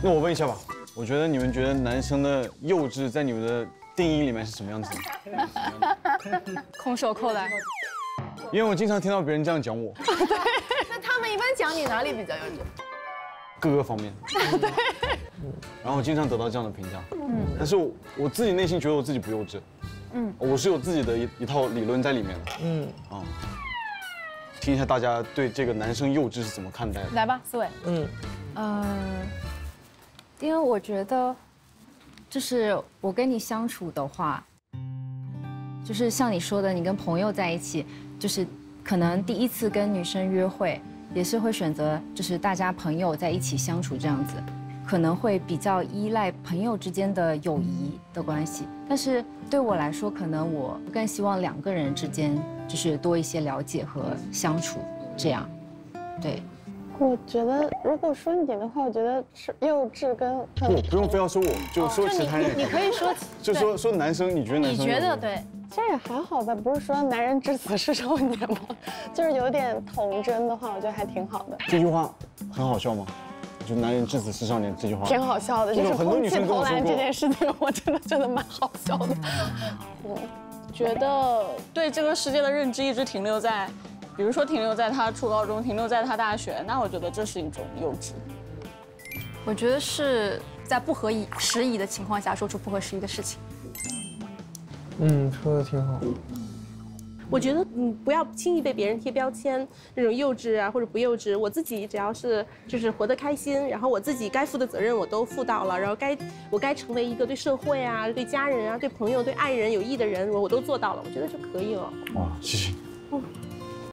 那我问一下吧，我觉得你们觉得男生的幼稚在你们的定义里面是什么样子的？空手扣篮。因为我经常听到别人这样讲我。对。那他们一般讲你哪里比较幼稚？各个方面。对。然后我经常得到这样的评价。嗯。但是我自己内心觉得我自己不幼稚。 嗯，我是有自己的一套理论在里面的。嗯啊，听一下大家对这个男生幼稚是怎么看待的？来吧，思伟。因为我觉得，就是我跟你相处的话，就是像你说的，你跟朋友在一起，就是可能第一次跟女生约会，也是会选择就是大家朋友在一起相处这样子。 可能会比较依赖朋友之间的友谊的关系，但是对我来说，可能我更希望两个人之间就是多一些了解和相处，这样。对，我觉得如果说你的话，我觉得是幼稚跟不用非要说我，就说其他人。你可以说，就说男生，你觉得男生？你觉得对？其实也还好吧，不是说男人至死是少年吗？就是有点童真的话，我觉得还挺好的。这句话很好笑吗？ 就男人至死是少年这句话挺好笑的，就是很多女生跟我说过这件事情，我真的蛮好笑的。我觉得对这个世界的认知一直停留在，比如说停留在他初高中，停留在他大学，那我觉得这是一种幼稚。我觉得是在不合时宜的情况下说出不合时宜的事情。嗯，说的挺好。 我觉得不要轻易被别人贴标签，那种幼稚啊或者不幼稚。我自己只要是就是活得开心，然后我自己该负的责任我都负到了，然后我该成为一个对社会啊、对家人啊、对朋友、对爱人有益的人，我都做到了，我觉得就可以了。哇，谢谢。嗯。